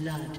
blood.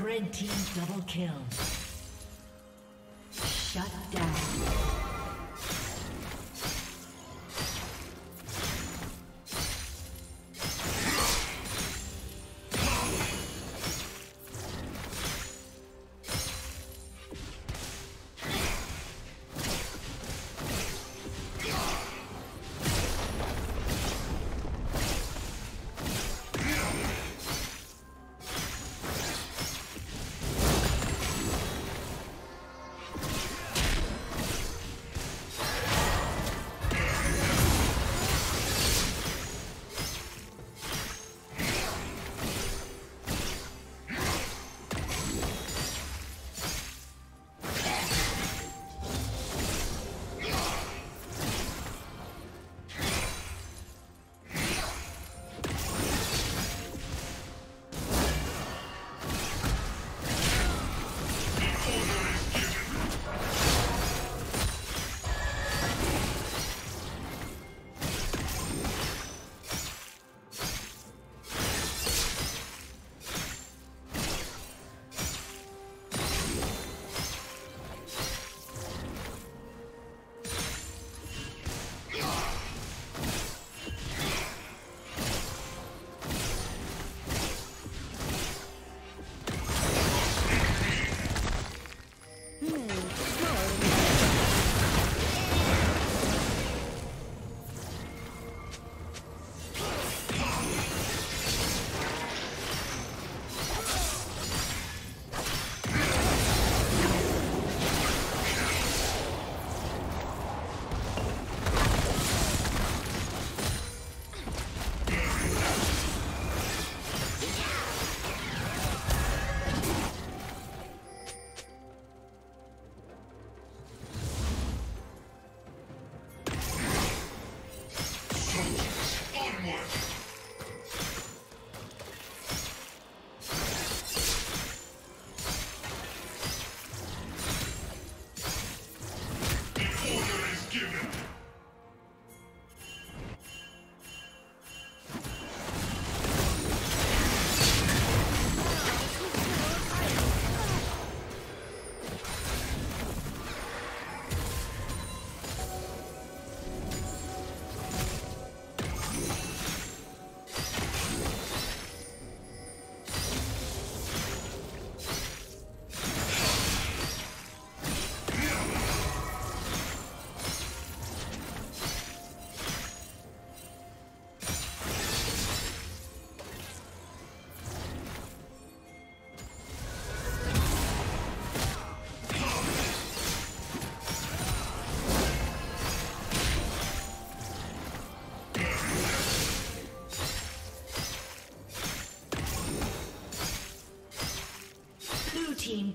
Red team double kill. Shut down.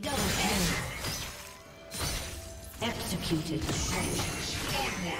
Double kill. Executed. Soldiers, onward! Yeah.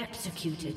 executed.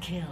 kill.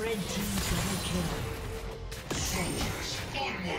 Red team double kill. Soldiers, onward!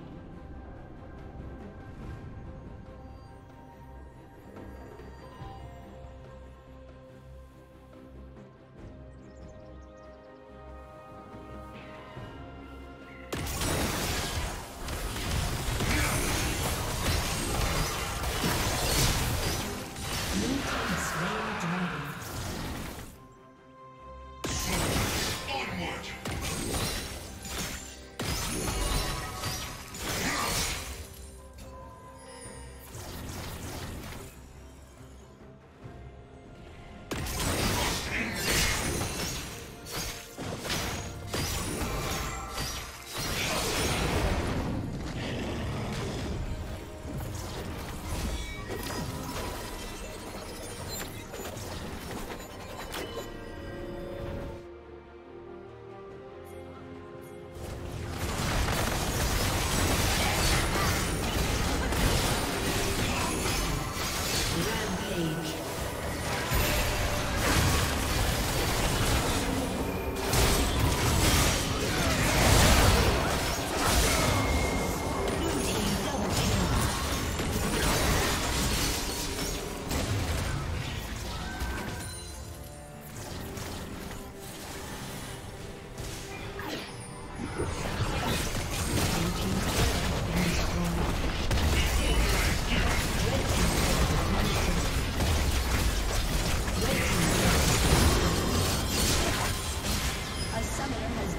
A summoner has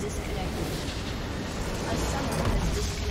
disconnected.